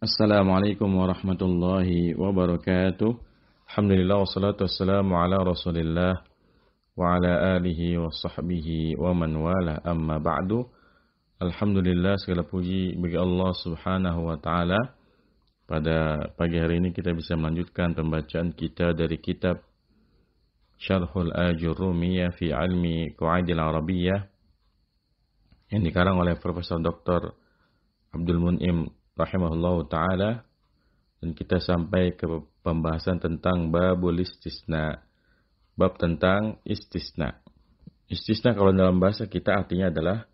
Assalamualaikum warahmatullahi wabarakatuh. Alhamdulillah wassalatu wassalamu ala rasulillah wa ala alihi wa sahbihi wa man wala, amma ba'du. Alhamdulillah, segala puji bagi Allah subhanahu wa ta'ala. Pada pagi hari ini kita bisa melanjutkan pembacaan kita dari kitab Syarh Al-Ajurrumiyyah fii 'Ilmi Qawa'id Al-'Arabiyyah yang dikarang oleh Profesor Dr. Abdul Mun'im rahimahullahu ta'ala, dan kita sampai ke pembahasan tentang babul istisna, bab tentang istisna. Istisna kalau dalam bahasa kita artinya adalah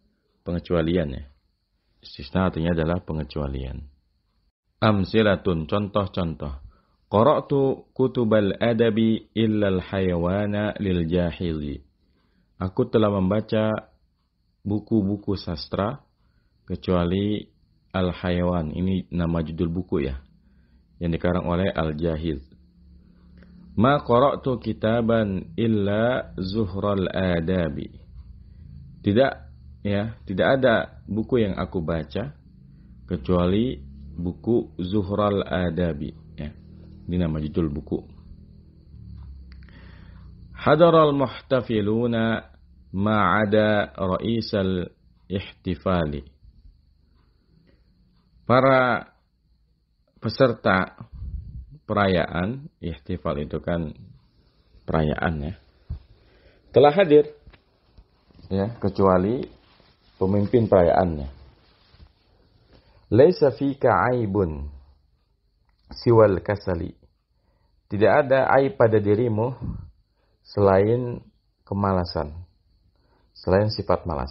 pengecualian ya. Istisna artinya adalah pengecualian. Amsilatun, contoh-contoh. Qara'tu kutubal adabi illal haywana lil jahizi. Aku telah membaca buku-buku sastra kecuali Al-Haywan. Ini nama judul buku ya, yang dikarang oleh Al-Jahiz. Ma qara'tu kitaban illa zuhral adabi. Tidak ada buku yang aku baca kecuali buku Zuhral Adabi ya. Ini nama judul buku. Hadaral muhtafiluna ma'ada ra'isal ihtifali. Para peserta perayaan, ihtifal itu kan perayaan ya, telah hadir ya, kecuali pemimpin perayaannya. Laisa fika aibun siwal kasali. Tidak ada aib pada dirimu selain kemalasan, selain sifat malas.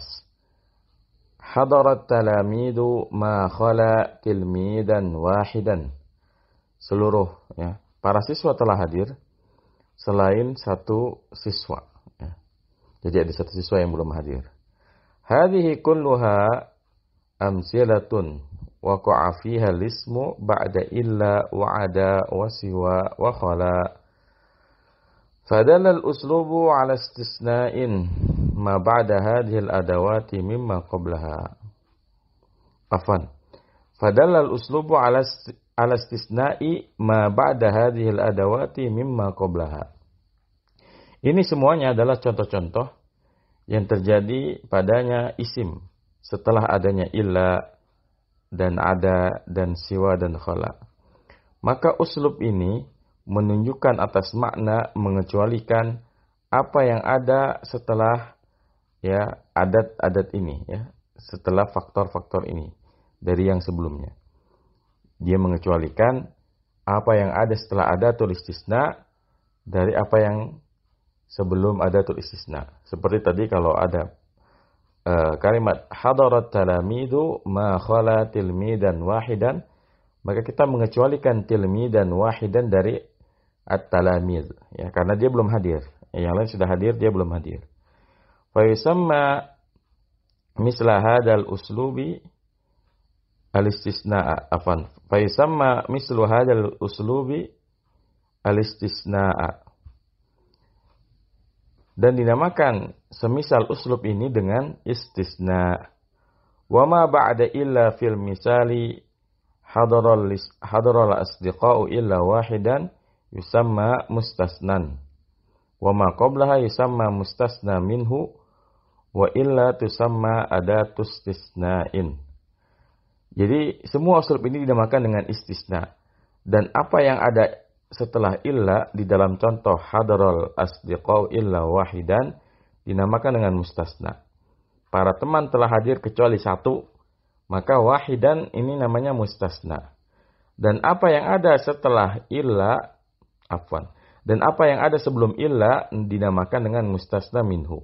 Hadarat talamidu ma khala tilmidan wahidan. Seluruh ya, para siswa telah hadir selain satu siswa ya. Jadi ada satu siswa yang belum hadir. Hadhihi kulluha amsilatun waqa'a fiha al-ismu ba'da illa wa'ada wa siwa wa khala. Fadalla al-uslubu 'ala istisna'in ma ba'da hadhil adawati mimma qablaha. Afwan. Fadalla al-uslubu 'ala istisna'i ma ba'da hadhil adawati mimma qablaha. Ini semuanya adalah contoh-contoh yang terjadi padanya isim setelah adanya illa dan ada dan siwa dan khala. Maka uslub ini menunjukkan atas makna mengecualikan apa yang ada setelah ya adat-adat ini ya, setelah faktor-faktor ini dari yang sebelumnya. Dia mengecualikan apa yang ada setelah adatul istisna dari apa yang sebelum adatul istisna. Seperti tadi kalau ada kalimat hadarat talamidu ma khala tilmidan wahidan, maka kita mengecualikan tilmidan wahidan dari at-talamid ya, karena dia belum hadir. Yang lain sudah hadir, dia belum hadir. Fa yusamma misla hadzal uslubi al-istisna'a. Afan. Fa yusamma mislu hadzal uslubi al-istisna'a. Dan dinamakan semisal uslub ini dengan istisna. Wa ma ba'da illa fil misali hadaral asdiqa'u illa wahidan yusamma mustasnan. Wa ma qablaha yusamma mustasna minhu. Wa illa tusamma adatu istisna'in. Jadi semua uslub ini dinamakan dengan istisna. Dan apa yang ada setelah illa di dalam contoh hadaral asdiqau illa wahidan dinamakan dengan mustasna. Para teman telah hadir kecuali satu, maka wahidan ini namanya mustasna. Dan apa yang ada setelah illa, afwan, dan apa yang ada sebelum illa dinamakan dengan mustasna minhu.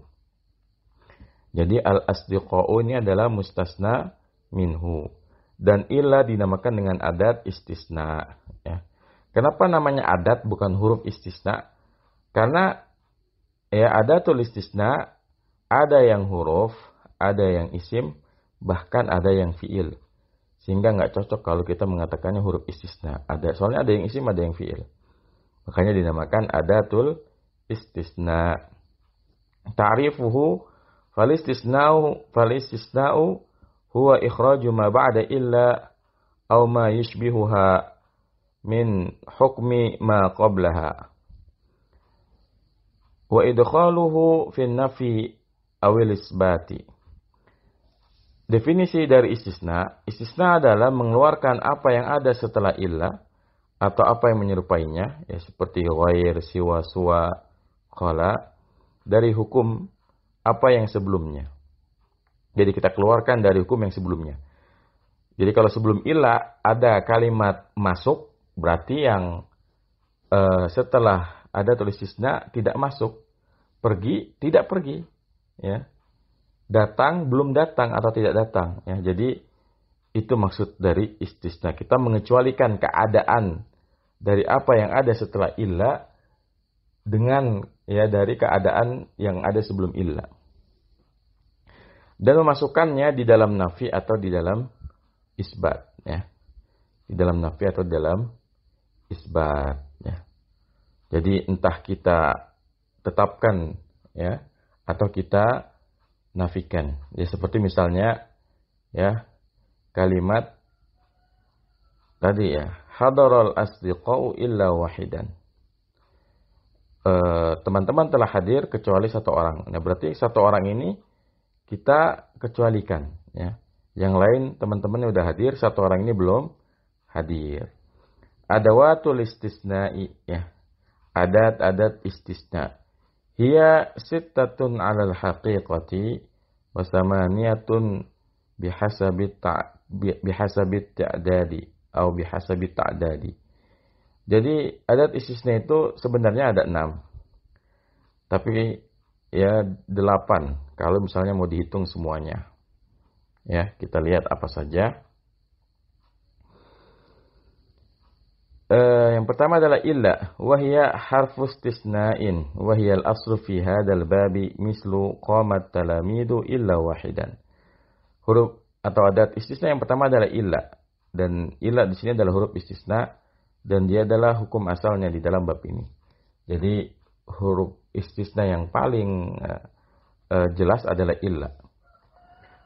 Jadi al-asdiqau ini adalah mustasna minhu. Dan illa dinamakan dengan adat istisna. Ya. Kenapa namanya adat bukan huruf istisna? Karena ya adatul istisna ada yang huruf, ada yang isim, bahkan ada yang fiil. Sehingga nggak cocok kalau kita mengatakannya huruf istisna. Ada, soalnya ada yang isim, ada yang fiil. Makanya dinamakan adatul istisna. Ta'rifuhu falistisna'u huwa ikhraju ma ba'da illa aw ma yushbihuha min hukmi ma qablaha wa idkhaluhu fi nafi awil isbati. Definisi dari istisna, istisna adalah mengeluarkan apa yang ada setelah illah atau apa yang menyerupainya, ya seperti ghair, siwa, suwa, qala, dari hukum apa yang sebelumnya. Jadi kita keluarkan dari hukum yang sebelumnya. Jadi kalau sebelum illah ada kalimat masuk, berarti yang setelah ada tulis istisna tidak masuk, pergi tidak pergi, ya. Datang, belum datang atau tidak datang. Ya, jadi, itu maksud dari istisna. Kita mengecualikan keadaan dari apa yang ada setelah illa dengan ya dari keadaan yang ada sebelum illa. Dan memasukkannya di dalam nafi atau di dalam isbat. Ya. Di dalam nafi atau di dalam isbat. Ya. Jadi, entah kita tetapkan ya atau kita nafikan. Ya seperti misalnya ya kalimat tadi ya, hadaral asdiqau illa wahidan. Teman-teman telah hadir kecuali satu orang. Nah, berarti satu orang ini kita kecualikan ya. Yang lain teman-temannya udah hadir, satu orang ini belum hadir. Adawatul istisna'i ya. Adat-adat istisna. Hiya sittatun 'alal haqiqati wa samaniyatun bihasabi ta'dadi atau bihasabi ta'dadi. Jadi adat istisna itu sebenarnya ada 6. Tapi ya 8 kalau misalnya mau dihitung semuanya. Ya, kita lihat apa saja. Yang pertama adalah illa, wahia harfu istisna'in, wahia al-aslu fi hadal babi mislu qamat talamidu illa wahidan. Huruf atau adat istisna yang pertama adalah illa, dan illa di sini adalah huruf istisna dan dia adalah hukum asalnya di dalam bab ini. Jadi huruf istisna yang paling jelas adalah illa.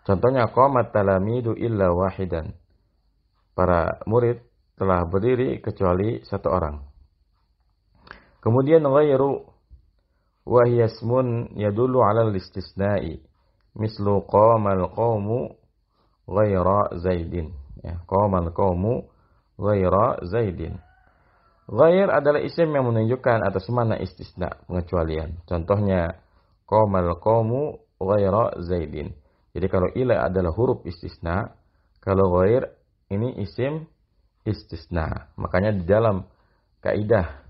Contohnya qamat talamidu illa wahidan. Para murid telah berdiri kecuali satu orang. Kemudian ghairu wa hiya ismun yadullu 'ala al-istisna'i mislu qama al-qawmu ghaira zaidin. Ya, qama al-qawmu ghaira zaidin. Ghair adalah isim yang menunjukkan atas mana istisna, pengecualian. Contohnya qama al-qawmu ghaira zaidin. Jadi kalau ila adalah huruf istisna, kalau ghair ini isim istisna. Makanya di dalam kaidah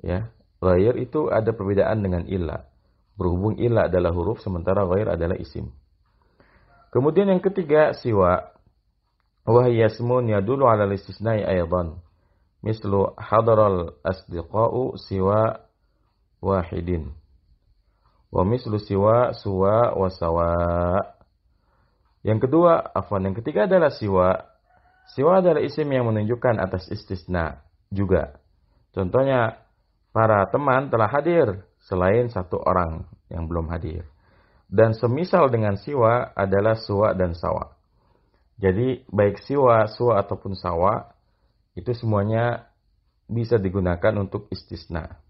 ya, ghair itu ada perbedaan dengan illa. Berhubung illa adalah huruf sementara ghair adalah isim. Kemudian yang ketiga siwa. Wa hiya ismun yadullu 'ala al-istisna'i aidan. Mislu hadaral asdiqa'u siwa wahidin. Wa mislu siwa suwa wa sawa. Yang kedua, yang ketiga adalah siwa. Siwa adalah isim yang menunjukkan atas istisna juga. Contohnya, para teman telah hadir selain satu orang yang belum hadir. Dan semisal dengan siwa adalah suwa dan sawa. Jadi, baik siwa, suwa, ataupun sawa, itu semuanya bisa digunakan untuk istisna.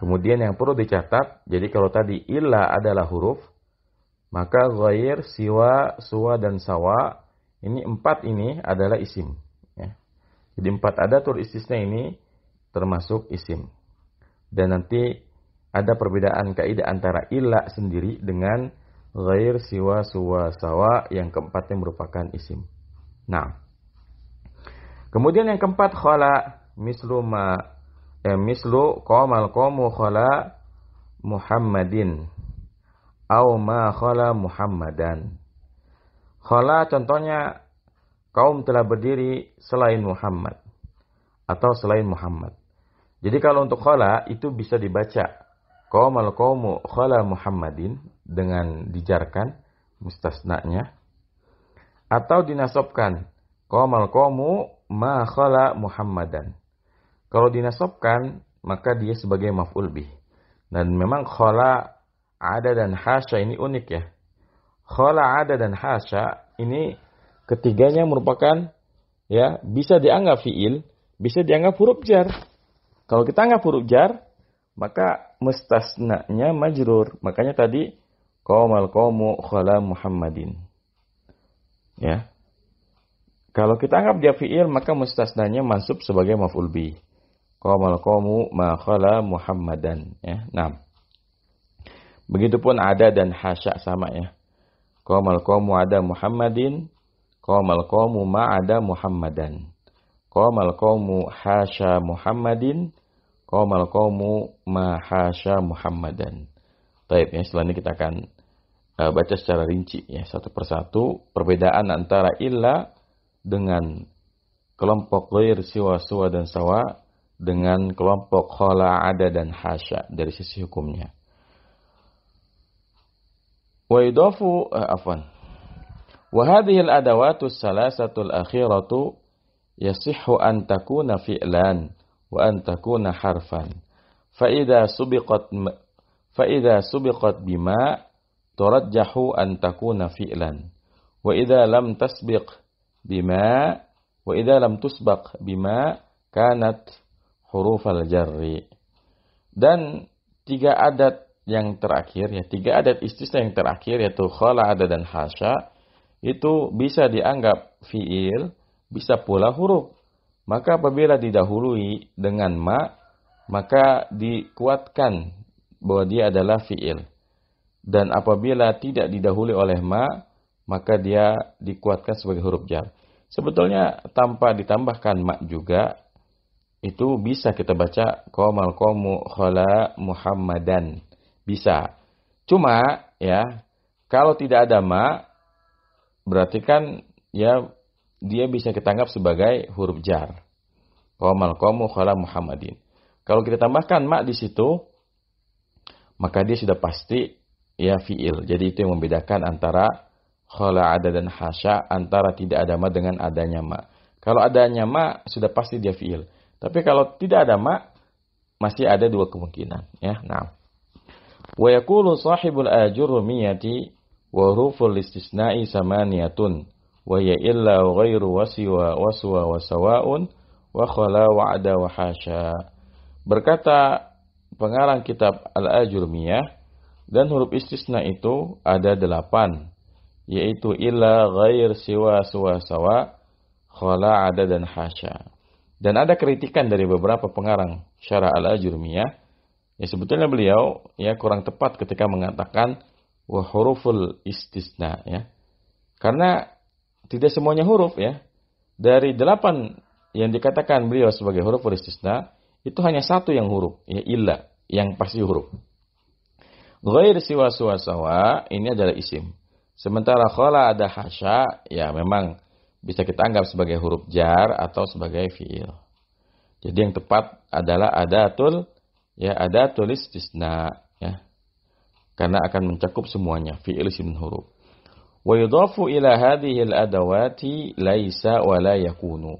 Kemudian yang perlu dicatat, jadi kalau tadi illa adalah huruf, maka ghair, siwa, suwa, dan sawa, Ini 4 adalah isim. Ya. Jadi 4 adatul istisna ini termasuk isim. Dan nanti ada perbedaan kaidah antara illa sendiri dengan ghair, siwa, suwa, sawa yang keempatnya merupakan isim. Nah, kemudian yang keempat khala mislu qamal qamu khala Muhammadin au ma khala Muhammadan. Khala contohnya kaum telah berdiri selain Muhammad atau selain Muhammad. Jadi kalau untuk khala itu bisa dibaca qaumal qaumu khala Muhammadin dengan dijarkan mustasnanya, atau dinasabkan qaumal qaumu ma khala Muhammadan. Kalau dinasabkan maka dia sebagai maf'ul bih. Dan memang khala ada dan hasya ini unik ya. Khala ada dan hasya ini ketiganya merupakan ya, bisa dianggap fiil, bisa dianggap huruf jar. Kalau kita anggap huruf jar, maka mustasnanya majrur. Makanya tadi qaumal qaumu khala Muhammadin. Ya. Kalau kita anggap dia fiil, maka mustasnanya mansub sebagai maf'ul bih. Qaumal qaumu ma khala Muhammadan, ya. Nah. Begitupun ada dan hasya sama ya. Qaumal qaumu ada Muhammadin, qaumal qaumu ma ada Muhammadan. Qaumal qaumu hasya Muhammadin, qaumal qaumu ma hasya Muhammadan. Baik, ya, selanjutnya kita akan baca secara rinci ya, satu persatu perbedaan antara illa dengan kelompok ghair, siwa, suwa dan sawa dengan kelompok khala, ada dan hasya dari sisi hukumnya. Wa idafu afwan. Wa hadhihi al-adawatu as-salasatu al-akhiratu yasihhu an takuna fi'lan wa an takuna harfan. Fa idza subiqat bima turajjahu an takuna fi'lan, wa idza lam tasbiq bima kanat hurufal jarri. Dan tiga adat yang terakhir ya, tiga adat istisna yang terakhir yaitu khala, ada dan hasya itu bisa dianggap fiil, bisa pula huruf. Maka apabila didahului dengan ma, maka dikuatkan bahwa dia adalah fiil. Dan apabila tidak didahului oleh ma, maka dia dikuatkan sebagai huruf jar. Sebetulnya tanpa ditambahkan ma juga, itu bisa kita baca qaumal qaumu khala Muhammadan. Bisa. Cuma ya, kalau tidak ada ma, berarti kan ya dia bisa kita anggap sebagai huruf jar. Qaumal qaumu khala Muhammadin. Kalau kita tambahkan ma di situ, maka dia sudah pasti ya fiil. Jadi itu yang membedakan antara khala, ada dan hasya, antara tidak ada ma dengan adanya ma. Kalau adanya ma sudah pasti dia fiil. Tapi kalau tidak ada ma masih ada dua kemungkinan ya. Nah. Wa yaqulu sahibul ajurrumiyyati wa huruful istisna'i samaniyatun wa ya illa wa ghairu wa siwa wa suwa wa sawa'un wa khala wa ada wa hasya. Berkata pengarang kitab Al-Ajurmiyyah, dan huruf istisna itu ada 8, yaitu illa, ghair, siwa, suwa, sawa, khala, ada dan hasya. Dan ada kritikan dari beberapa pengarang Syarah Al-Ajurmiyyah, ya sebetulnya beliau ya kurang tepat ketika mengatakan wa huruful istisna ya. Karena tidak semuanya huruf ya. Dari 8 yang dikatakan beliau sebagai huruful istisna, itu hanya satu yang huruf, ya illa, yang pasti huruf. Ghair, siwa, suwa, sawa, ini adalah isim. Sementara khala, ada, hasya, ya memang bisa kita anggap sebagai huruf jar atau sebagai fiil. Jadi yang tepat adalah adatul, ya adatul istisna, ya. Karena akan mencakup semuanya, fiil, isim, huruf. Wa yudhafu ila hadhihil adawati laisa wa la yakunu.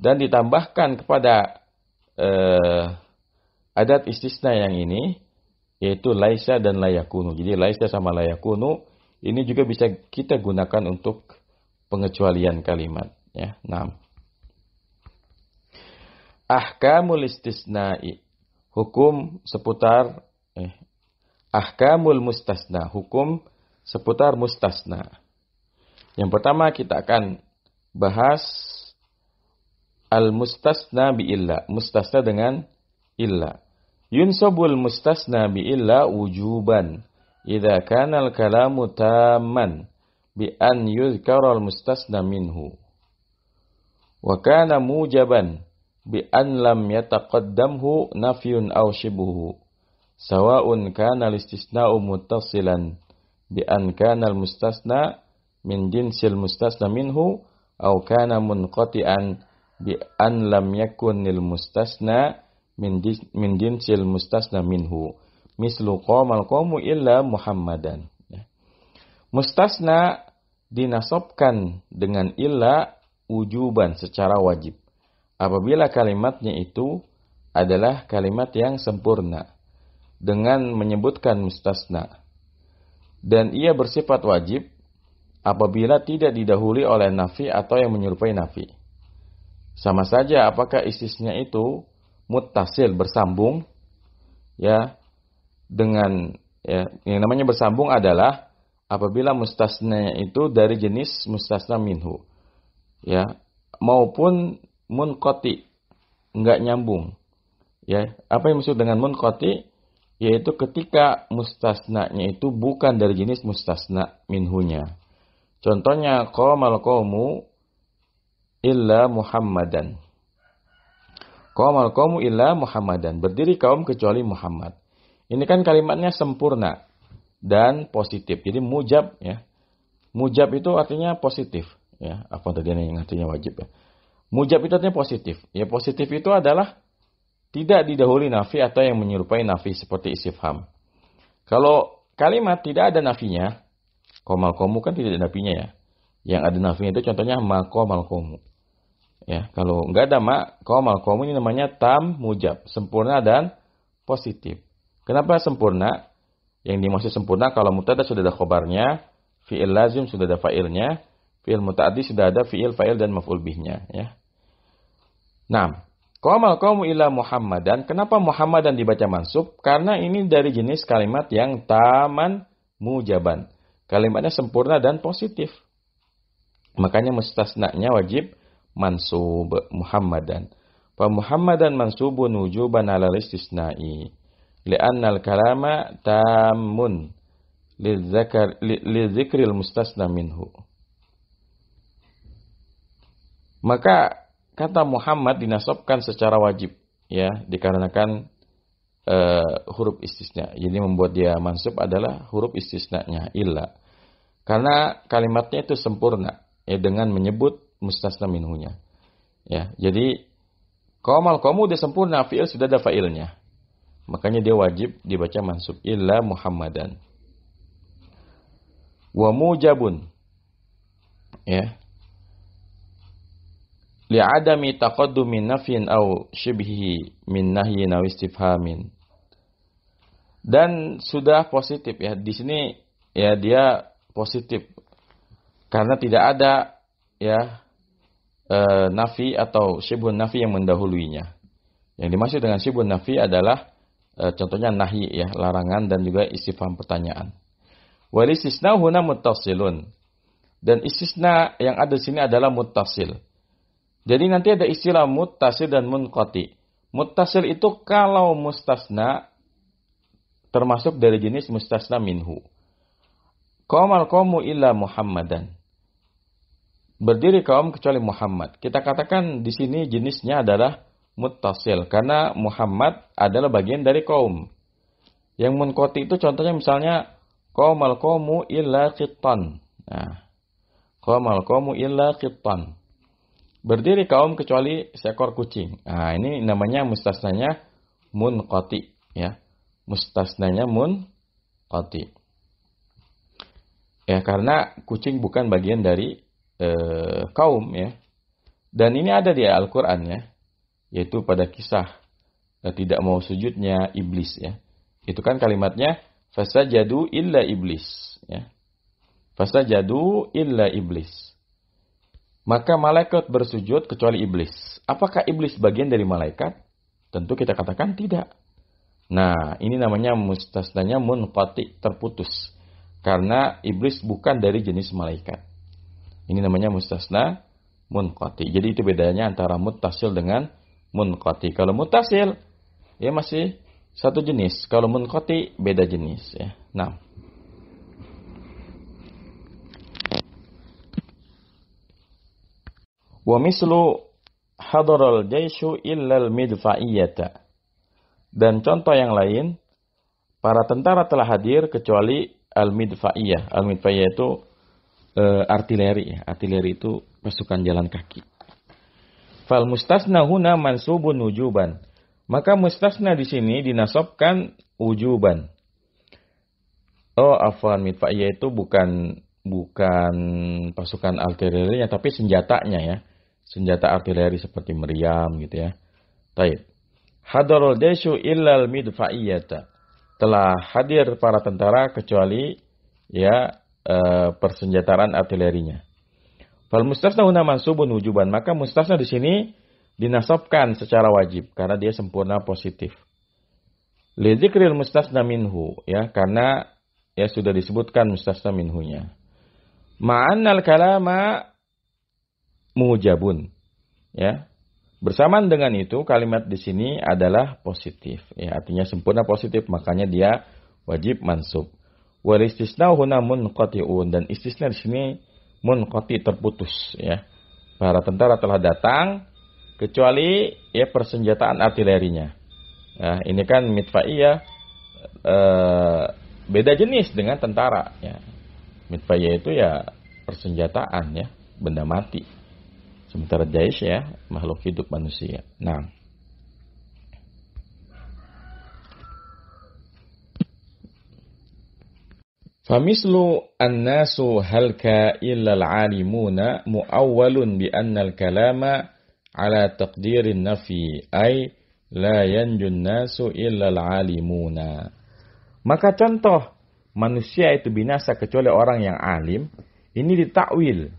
Dan ditambahkan kepada adat istisna yang ini yaitu laisa dan layakunu. Jadi laisa sama layakunu ini juga bisa kita gunakan untuk pengecualian kalimat ya. 6. Ahkamul istisna'i, hukum seputar ahkamul mustasna, hukum seputar mustasna. Yang pertama kita akan bahas al-mustasna bi-illa, mustasna dengan illa. Yunsabul mustasna bi-illa wujuban, idha kana al-kalamu tamman, bi-an yudhkara al-mustasna minhu. Wa kana mujaban, bi-an lam yataqaddamhu nafyun aw shibuhu. Sawa'un kana al-istisna'u muttasilan, bi-an kana al-mustasna min jinsil mustasna minhu, aw kana munqati'an, bi an lam yakunil mustasna min jinsil mustasna minhu mislu qaumal qaumu illa Muhammadan. Mustasna dinasabkan dengan illa wujuban, secara wajib, apabila kalimatnya itu adalah kalimat yang sempurna dengan menyebutkan mustasna, dan ia bersifat wajib apabila tidak didahului oleh nafi atau yang menyerupai nafi. Sama saja apakah istisna itu muttasil bersambung, ya, dengan ya, yang namanya bersambung adalah apabila mustasnanya itu dari jenis mustasna minhu, ya, maupun munqati, enggak nyambung, ya. Apa yang maksud dengan munqati? Yaitu ketika mustasnanya itu bukan dari jenis mustasna minhunya. Contohnya qamal qawmu illa Muhammadan. Qamal qawmu illa Muhammadan. Berdiri kaum kecuali Muhammad. Ini kan kalimatnya sempurna dan positif. Jadi mujab, ya. Mujab itu artinya positif, ya. Apa tadi yang artinya wajib, ya. Mujab itu artinya positif. Ya, positif itu adalah tidak didahului nafi atau yang menyerupai nafi seperti istifham. Kalau kalimat tidak ada nafinya, qamal qawmu kan tidak ada nafinya, ya. Yang ada nafinya itu contohnya ma qamal qawmu. Ya, kalau enggak ada ma qamal qawmu ini namanya tam mujab, sempurna dan positif. Kenapa sempurna? Yang dimaksud sempurna kalau mubtada sudah ada khobarnya, fi'il lazim sudah ada fa'ilnya, fi'il muta'addi sudah ada fi'il, fa'il dan maf'ul bihnya, ya. Nah, qamal qawmu ila Muhammadan. Kenapa Muhammadan dibaca mansub? Karena ini dari jenis kalimat yang taman mujaban. Kalimatnya sempurna dan positif. Makanya mustasnanya wajib mansub Muhammadan. Fa Muhammadan mansubun wujuban 'ala istisna'i. Li'anna al-kalama tammun li-zikril mustasna minhu. Maka kata Muhammad dinasabkan secara wajib, ya, dikarenakan huruf istisna. Jadi membuat dia mansub adalah huruf istisnanya illa. Karena kalimatnya itu sempurna, ya, dengan menyebut mustasna minhunya. Ya, jadi qamal qawmu dia sempurna, fi'il sudah ada fa'ilnya. Makanya dia wajib dibaca mansub illa Muhammadan. Wa mujabun, ya, li'adami taqaddumi nafyin aw syibhi min nahyin aw istifhamin. Dan sudah positif, ya. Di sini, ya, dia positif karena tidak ada, ya, nafi atau syibhun nafi yang mendahuluinya. Yang dimaksud dengan syibhun nafi adalah contohnya nahi, ya, larangan dan juga istifham pertanyaan. Wal istisna huna muttasilun. Dan istisna yang ada di sini adalah muttasil. Jadi nanti ada istilah muttasil dan munqati. Muttasil itu kalau mustasna termasuk dari jenis mustasna minhu. Qamal qawmu illa Muhammadan. Berdiri kaum kecuali Muhammad. Kita katakan di sini jenisnya adalah muttasil karena Muhammad adalah bagian dari kaum. Yang munqati itu contohnya misalnya qamal qawmu illa qittan. Nah, qamal qawmu illa qittan. Berdiri kaum kecuali seekor kucing. Nah, ini namanya mustasnanya munqati, ya. Mustasnanya munqati. Ya, karena kucing bukan bagian dari kaum, ya. Dan ini ada di Al-Qur'an, ya. Yaitu pada kisah tidak mau sujudnya iblis, ya. Itu kan kalimatnya fasajadu illa iblis, ya. Fasajadu illa iblis. Maka malaikat bersujud kecuali iblis. Apakah iblis bagian dari malaikat? Tentu kita katakan tidak. Nah, ini namanya mustasnanya munqati, terputus. Karena iblis bukan dari jenis malaikat. Ini namanya mustasna munqati. Jadi itu bedanya antara muttasil dengan munqati. Kalau muttasil, ya, masih satu jenis. Kalau munqati beda jenis, ya. Nah, wa mislu hadaral jaishu illal midfa'iyata. Dan contoh yang lain, para tentara telah hadir kecuali al-midfa'iyah. Al-midfa'iyah itu artileri, ya. Artileri itu pasukan jalan kaki. Fal mustasna huna mansubun wujuban. Maka mustasna di sini dinasabkan wujuban. Oh, afwan, midfa'iyah itu bukan pasukan artilerinya, tapi senjatanya, ya. Senjata artileri seperti meriam gitu, ya. Taib. Hadarul jaishu illal midfa'iyata. Telah hadir para tentara kecuali, ya, persenjataan artilerinya. Fal mustasna huna mansubun wujuban. Maka mustasna di sini dinasabkan secara wajib karena dia sempurna positif. Li dzikril mustasna minhu, ya, karena ya sudah disebutkan mustasna minhunya. Ma'annal kalama mujabun, ya. Bersamaan dengan itu kalimat di sini adalah positif, ya, artinya sempurna positif, makanya dia wajib mansub. Wal istisna huna munqati'un, dan istisna di sini munqati, terputus, ya. Para tentara telah datang kecuali ya persenjataan artilerinya. Nah, ini kan mitfa'iyah, beda jenis dengan tentara, ya. Mitfa'iyah itu ya persenjataan, ya, benda mati. Sementara jais ya makhluk hidup manusia. Nah. Famislu an-nasu halka illa al-'alimuna mu'awwalun bi anna al-kalama 'ala taqdirin nafi ay la yanjun nasu illa al-alimuna. Maka contoh manusia itu binasa kecuali orang yang alim ini ditakwil,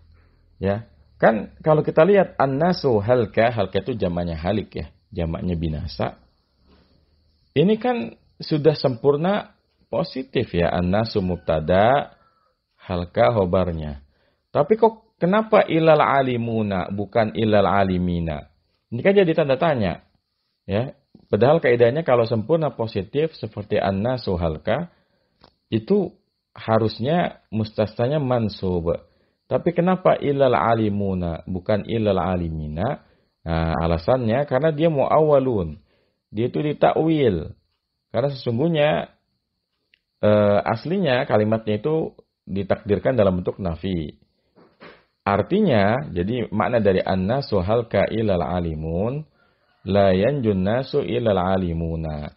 ya. Kan kalau kita lihat an-nasu halka, halka itu jamaknya halik, ya, jamaknya binasa. Ini kan sudah sempurna positif, ya, an-nasu mubtada, halka khobarnya. Tapi kok kenapa ilal alimuna bukan ilal alimina? Ini kan jadi tanda tanya. Ya, padahal kaidahnya kalau sempurna positif seperti an-nasu halka itu harusnya mustasnanya mansub. Tapi kenapa ilal alimuna bukan ilal alimina? Nah, alasannya karena dia muawwalun. Dia itu ditakwil. Karena sesungguhnya aslinya kalimatnya itu ditakdirkan dalam bentuk nafi. Artinya, jadi makna dari an-nasu halka ilal alimun la yanjun nasu ilal alimuna,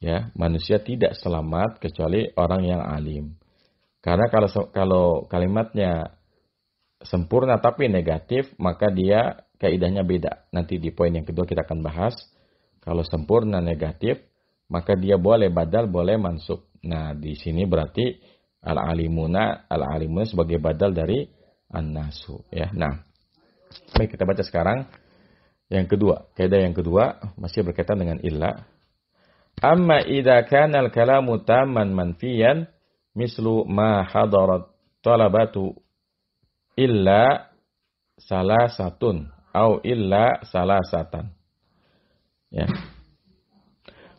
ya, manusia tidak selamat kecuali orang yang alim. Karena kalau kalimatnya sempurna tapi negatif, maka dia kaidahnya beda. Nanti di poin yang kedua kita akan bahas. Kalau sempurna negatif, maka dia boleh badal, boleh mansub. Nah, di sini berarti al-alimuna sebagai badal dari an-nasu, ya. Nah, baik, kita baca sekarang. Yang kedua, kaidah yang kedua masih berkaitan dengan illa. Amma idza kana al-kalamu tamman manfiyan mislu ma hadarat talabatu illa salah satun au illa salah satan. Ya.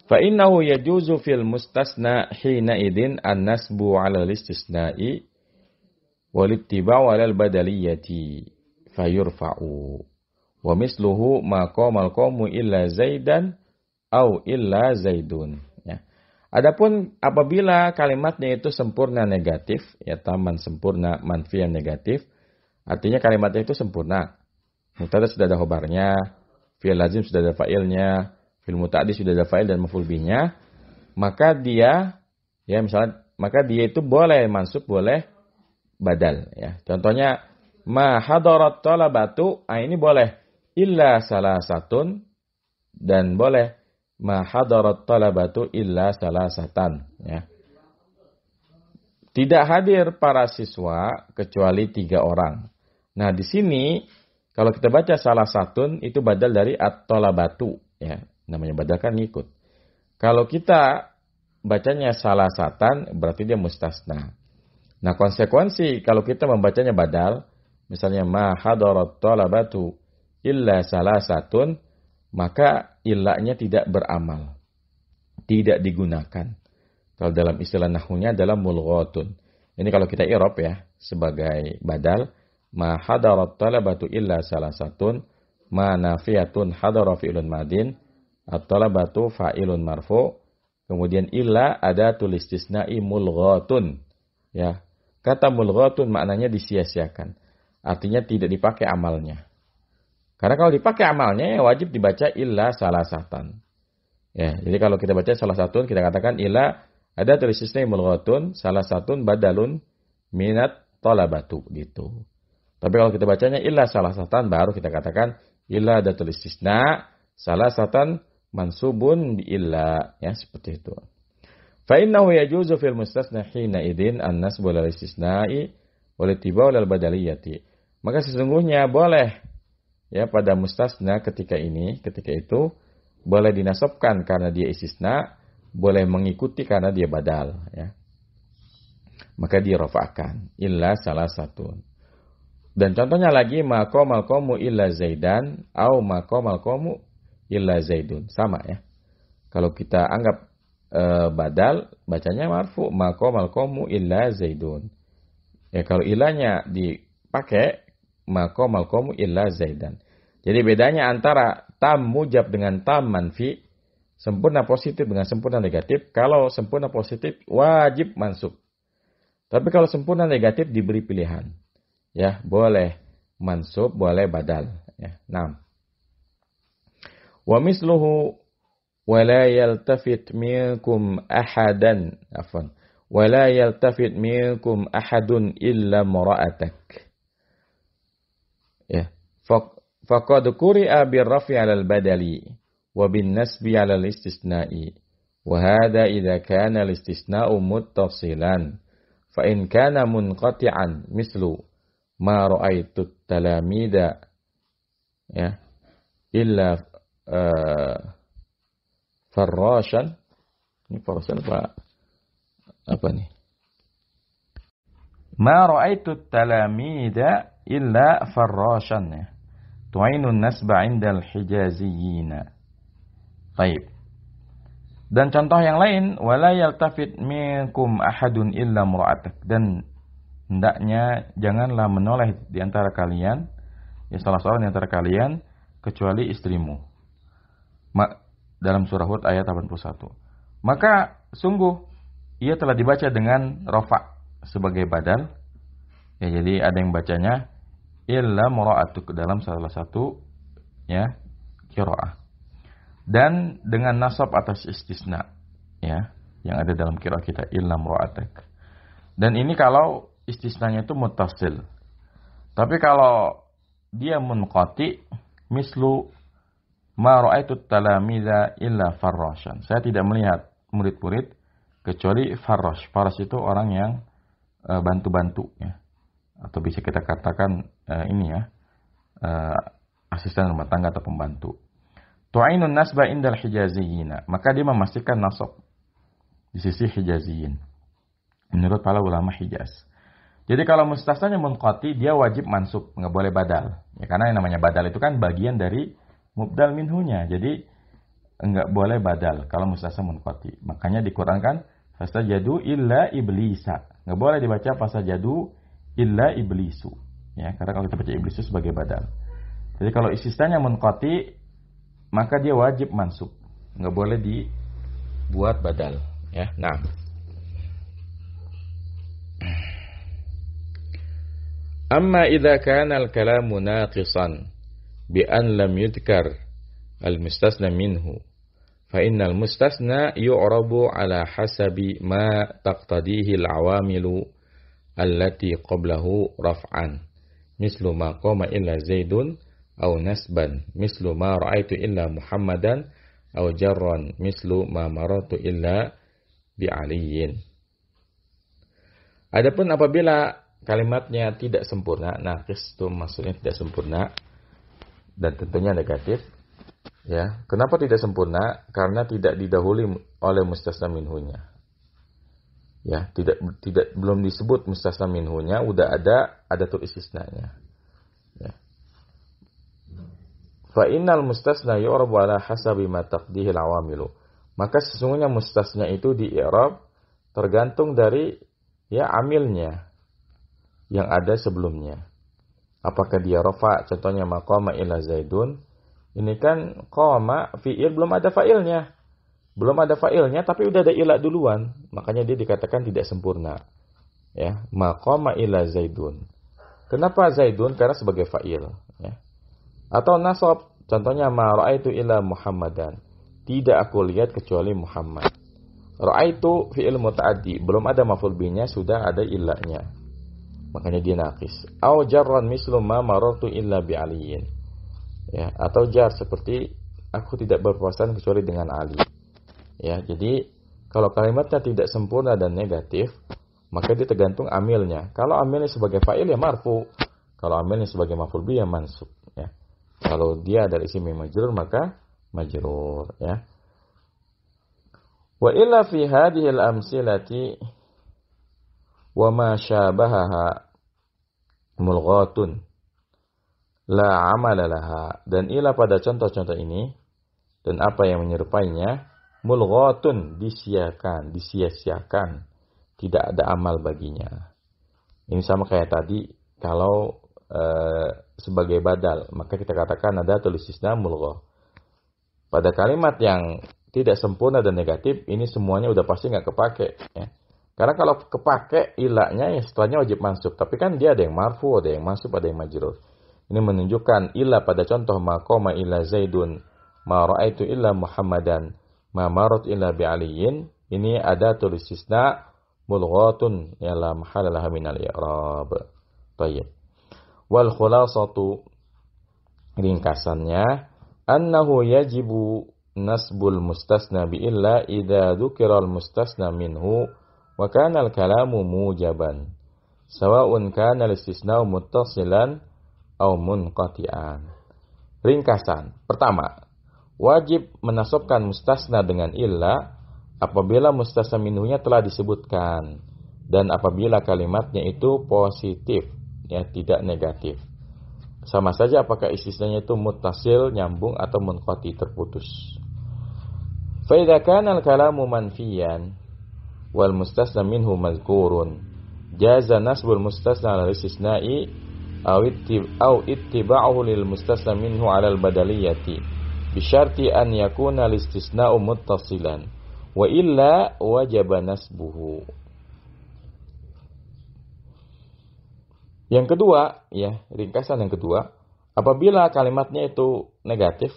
Fa innahu yajuzu fil mustasna hina idin an-nasbu 'ala al-istisna'i wal ittiba'u 'ala al-badaliyyati fayurfa'u. Wa misluhu ma qamal qawmu illa zaidan au illa zaidun, ya. Adapun apabila kalimatnya itu sempurna negatif, ya, taman sempurna manfian negatif, artinya kalimatnya itu sempurna. Mubtada sudah ada khobarnya, fi'il lazim sudah ada fa'ilnya, fi'il muta'addi sudah ada fa'il dan maf'ul bihnya, maka dia, ya, misalnya maka dia itu boleh mansub, boleh badal, ya. Contohnya ma hadarat talabatu, ini boleh illa salah satun, dan boleh mahadarat talabatu illa salah satan, ya. Tidak hadir para siswa kecuali 3 orang. Nah, di sini kalau kita baca salah satun itu badal dari at-talabatu, ya. Namanya badal kan ngikut. Kalau kita bacanya salah satan berarti dia mustasna. Nah, konsekuensi kalau kita membacanya badal, misalnya mahadarat talabatu illa salah satun, maka illanya tidak beramal, tidak digunakan. Kalau dalam istilah nahwunya adalah mulghatun. Ini kalau kita i'rab, ya, sebagai badal, ma hadarat talabatu illa salah satun, ma nafiyatun hadara fi'lun madin, at-talabatu fa'ilun marfu, kemudian illa ada tulis istisna'i mulghatun, ya. Kata mulghatun maknanya disia-siakan. Artinya tidak dipakai amalnya. Karena kalau dipakai amalnya, wajib dibaca illa salah satan. Ya, jadi kalau kita baca salah satun, kita katakan illa ada tulis istisna mulghatun, salah satun badalun minat talabatu, gitu. Tapi kalau kita bacanya illa salah satan, baru kita katakan illa ada tulis istisna salah satan mansubun bi illa, ya, seperti itu. Fa innahu yajuzu fil mustasna hina idin an-nasbu lil istisna'i wal ittiba'u lil badaliyati. Maka sesungguhnya boleh ya pada mustasna ketika ini, ketika itu boleh dinasabkan karena dia istisna, boleh mengikuti karena dia badal, ya. Maka dia rafa'kan illa salah satu. Dan contohnya lagi maqamal qawmu illa zaidan au maqamal qawmu illa zaidun, sama ya. Kalau kita anggap badal bacanya marfu maqamal qawmu illa zaidun. Ya kalau ilanya dipakai maqamal qawmu illa zaidan. Jadi bedanya antara tam mujab dengan tam manfi, sempurna positif dengan sempurna negatif. Kalau sempurna positif wajib mansub. Tapi kalau sempurna negatif diberi pilihan. Ya, boleh mansub, boleh badal, ya. 6. Wa misluhu wa la yaltafit minkum ahadan, afwan. Wa la yaltafit minkum ahadun illa mara'atak. Ya, faqad quri'a bir raf'i 'ala al badali wa bin nasbi 'ala al istisna'i. Wa hadha idza kana al istisna'u muttasilan fa in kana munqati'an mislu ma ra'aitu talamida ya illa farrashan, ini farrashan apa nih, ma ra'aitu talamida illa farrashan ya tu'ainu nasba 'inda al-hijaziyina. Baik, dan contoh yang lain wala yaltafit minkum ahadun illa mura'atak, dan hendaknya janganlah menoleh di antara kalian, ya salah seorang di antara kalian kecuali istrimu. Dalam surah Hud ayat 81. Maka sungguh ia telah dibaca dengan rofa sebagai badal. Ya, jadi ada yang bacanya illa mura'atuk dalam salah satu ya qiraah. Dan dengan nasab atas istisna ya yang ada dalam qiraah kita illa mura'atak. Dan ini kalau istisnanya itu muttasil. Tapi kalau dia munqati, mislu ma ra'aitu talamidza illa farrashan. Saya tidak melihat murid-murid kecuali farrash. Farrash itu orang yang bantu-bantu ya. Atau bisa kita katakan asisten rumah tangga atau pembantu. Tu'ainun nasba indal hijaziyina. Maka dia memastikan nasab di sisi hijaziyin. Menurut para ulama Hijaz. Jadi kalau mustasnanya munqati dia wajib mansub, nggak boleh badal. Ya karena yang namanya badal itu kan bagian dari mubdal minhunya. Jadi nggak boleh badal kalau mustasna munqati. Makanya di Quran kan fastajadu illa iblisa. Nggak boleh dibaca fastajadu illa iblisu. Ya, karena kalau kita baca iblis itu sebagai badal. Jadi kalau istisnanya munqati maka dia wajib mansub. Nggak boleh dibuat badal, ya. Nah, amma idza kana al-kalamu naqisan bi an lam yudhkar al-mustasna minhu fa innal mustasna yu'rabu ala hasabi ma taqtadihi al-awamilu allati qablahu raf'an mislu ma qama illa zaidun aw nasban mislu ma ra'aitu illa muhammadan aw jarran mislu ma maratu illa bi aliyin. Adapun apabila kalimatnya tidak sempurna, naqis itu maksudnya tidak sempurna dan tentunya negatif. Ya, kenapa tidak sempurna? Karena tidak didahului oleh mustasna minhunya. Ya, tidak belum disebut mustasna minhunya, udah ada tuh istisnanya. Ya. Fa innal mustasna yu'rabu ala hasabi ma taqdihi al-awamilu. Maka sesungguhnya mustasna itu di-i'rab tergantung dari ya amilnya yang ada sebelumnya. Apakah dia rafa, contohnya maqama ila zaidun. Ini kan qama fi'il belum ada fa'ilnya. Belum ada fa'ilnya tapi udah ada ila duluan. Makanya dia dikatakan tidak sempurna. Ya, maqama ila zaidun. Kenapa zaidun? Karena sebagai fa'il, ya. Atau nasab, contohnya ma ra'aitu ila muhammadan. Tidak aku lihat kecuali Muhammad. Ra'aitu fi'il muta'addi, belum ada maf'ul bihnya sudah ada ilanya. Makanya dia naqis. Au jarran mislu ma marartu illa bi aliyin. Ya, atau jar seperti aku tidak berpuasan kecuali dengan Ali. Ya, jadi kalau kalimatnya tidak sempurna dan negatif, maka dia tergantung amilnya. Kalau amilnya sebagai fa'il ya marfu, kalau amilnya sebagai maf'ul bi ya mansub, ya. Kalau dia dari isim majrur maka majrur ya. Wa illa fi hadhihi al-amsilati wa ma syabahaha mulghatun la 'amala laha, dan ila pada contoh-contoh ini dan apa yang menyerupainya mulghatun disia-siakan, disia-siakan, tidak ada amal baginya. Ini sama kayak tadi kalau sebagai badal, maka kita katakan ada tulis istisna mulghah. Pada kalimat yang tidak sempurna dan negatif, ini semuanya udah pasti nggak kepake ya. Karena kalau kepake ilahnya, ya setelahnya wajib mansub. Tapi kan dia ada yang marfu, ada yang mansub, ada yang majrur. Ini menunjukkan ilah pada contoh maqama illa zaidun, ma ra'aitu illa muhammadan, ma marut illa bi'aliyin. Ini ada tulis istisna mulghatun ya la mahala laha minal i'rab. Tayyib. Wal khulasatu, ringkasannya, annahu yajibu nasbul mustasna bi illa idza dzukira al mustasna minhu wa kana al kalamu mujaban sawa'un kana al istisna'u muttasilan aw munqati'an. Ringkasan, pertama, wajib menasabkan mustasna dengan illa apabila mustasna minhunya telah disebutkan dan apabila kalimatnya itu positif ya, tidak negatif. Sama saja apakah istisnanya itu muttasil, nyambung, atau munqati, terputus. Fa idza kana al-kalamu manfiyan wal mustasna minhu mazkurun jaza nasbul mustasna 'ala al-istisna'i aw ittiba'uhu lil mustasna minhu 'ala al-badaliyyati bi syarti an yakuna al-istisna'u muttasilan wa illa wajaba nasbuhu. Yang kedua, ya, ringkasan yang kedua, apabila kalimatnya itu negatif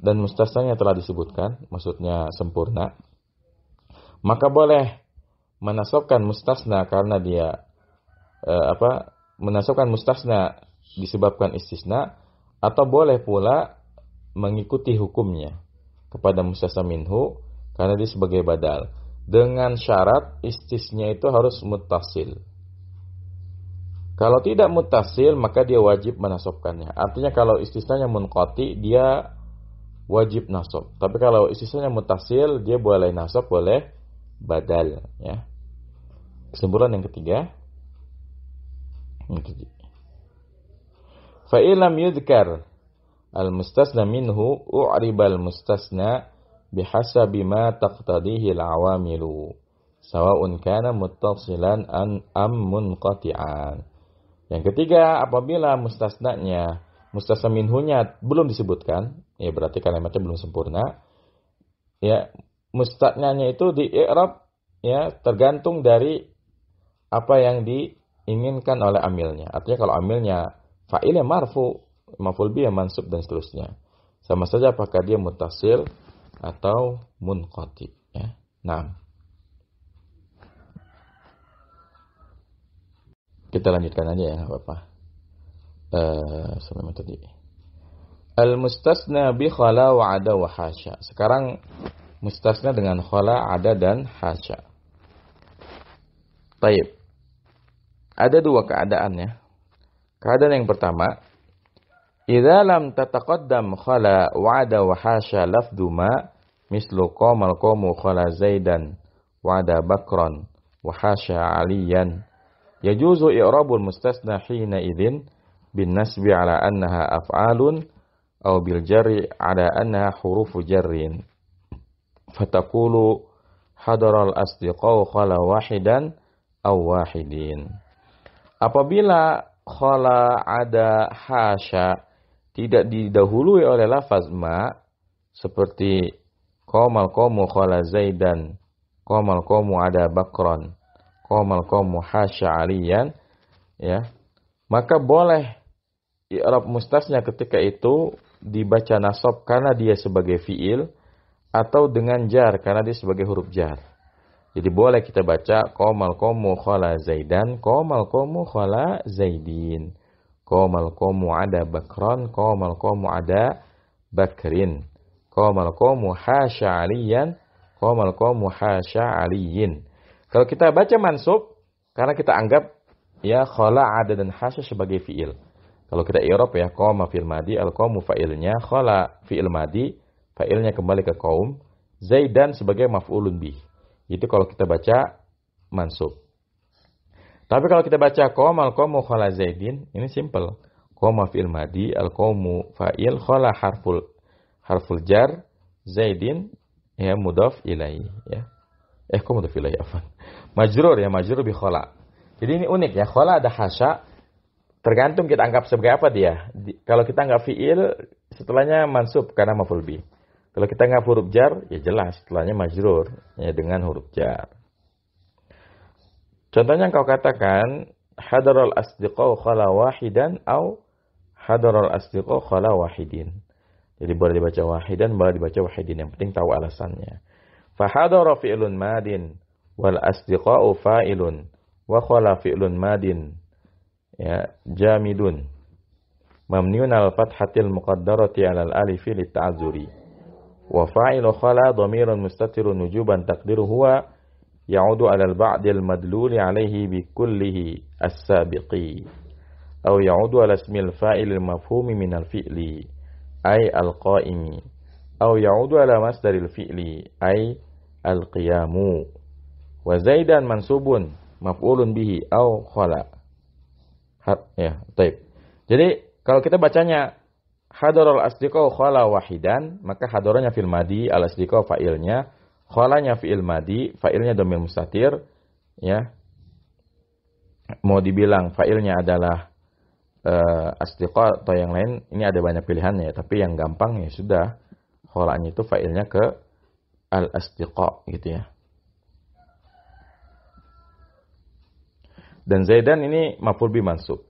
dan mustasnanya telah disebutkan, maksudnya sempurna, maka boleh menasabkan mustasna karena dia menasabkan mustasna disebabkan istisna, atau boleh pula mengikuti hukumnya kepada mustasna minhu karena dia sebagai badal dengan syarat istisnya itu harus muttasil. Kalau tidak muttasil, maka dia wajib menasabkannya. Artinya kalau istisnanya munqati, dia wajib nasab. Tapi kalau istisnanya muttasil, dia boleh nasab, boleh badal. Ya. Kesimpulan yang ketiga. Fa'ilam yudhkar al-mustasna minhu u'ribal mustasna bihasabi ma taqtadihi al-awamilu. Sawa'un kana muttasilan am munqati'an. Yang ketiga, apabila mustasnanya, mustasna minhunya belum disebutkan, ya berarti kalimatnya belum sempurna. Ya, mustasnanya itu di i'rab ya tergantung dari apa yang diinginkan oleh amilnya. Artinya kalau amilnya fa'ilnya marfu, maf'ul bihi mansub dan seterusnya. Sama saja apakah dia muttasil atau munqati ya. Naam. Kita lanjutkan aja ya, nggak apa-apa. Sama tadi. Al-mustasna bi khala wa ada wa hasya. Sekarang mustasna dengan khala, ada, dan hasya. Taib. Ada dua keadaannya. Keadaan yang pertama, idza lam tataqaddam khala wa ada wa hasya lafdhu ma mislu qamal qamu khala zaidan wa ada bakran wa hasya aliyan. Yajuzu i'rabul mustasna hina idzin bin nasbi ala annaha af'alun aw bil jarri ala annaha hurufu jarrin fatakulu hadara al asdiqau khala wahidan aw wahidin. Apabila khala ada hasya tidak didahului oleh lafaz ma seperti qamal qamu khala zaidan, qamal qamu ada bakran, qomal qomu hasya aliyan ya, maka boleh i'rab mustasna ketika itu dibaca nasab karena dia sebagai fiil atau dengan jar karena dia sebagai huruf jar. Jadi boleh kita baca qomal qomu khala zaidan, qomal qomu khala zaidin, qomal qomu ada bakran, qomal qomu ada bakrin, qomal qomu hasya aliyan, qomal qomu hasya aliyin. Kalau kita baca mansub, karena kita anggap ya khala ada dan hasya sebagai fiil. Kalau kita i'rab ya, qoma fil madi, al-qawmu fa'ilnya, khala fi'il madi, fa'ilnya kembali ke qaum, Zaidan sebagai maf'ulun bih. Itu kalau kita baca mansub. Tapi kalau kita baca qoma al-qawmu khala Zaidin, ini simple. Qoma fi'il madi, al-qawmu fa'il, khala harful jar, Zaidin ya mudhaf ilaihi ya. Kok mudhaf ilaihi afan. Majrur ya, majrur bi khala. Jadi ini unik ya, khala ada hasya. Tergantung kita anggap sebagai apa dia. Kalau kita anggap fi'il, setelahnya mansub karena maf'ul bih. Kalau kita anggap huruf jar, ya jelas setelahnya majrur ya dengan huruf jar. Contohnya kau katakan hadaral asdiqau khala wahidan au hadaral asdiqau khala wahidin. Jadi boleh dibaca wahidan, boleh dibaca wahidin, yang penting tahu alasannya. Fa hadara fi'lun madin wal asdiqau fa'ilun wa khala fi'lun madin. Ya, jamidun mamniun al-fathatil muqaddarati 'alal alifi lit-ta'dzuri wa fa'ilu khala dhamirun mustatirun nujuban taqdiru huwa ya'udu 'alal ba'dil madluli 'alayhi bi kullihi as-sabiqi aw ya'udu 'ala ismil fa'il al-mafhumi min al-fi'li ay al-qa'imi aw ya'udu 'ala masdaril fi'li ay al-qiyamu wa zaidan mansubun maf'ulun bihi aw khala. Ya, taib. Jadi kalau kita bacanya hadaral asdiqau khala wahidan, maka hadaranya fil madi, al asdiqau fa'ilnya, khalanya fil madi, fa'ilnya dhamir mustatir ya. Mau dibilang fa'ilnya adalah asdiqau atau yang lain, ini ada banyak pilihannya, tapi yang gampang ya sudah khalanya itu fa'ilnya ke al asdiqau gitu ya. Dan Zaidan ini maf'ul bi mansub.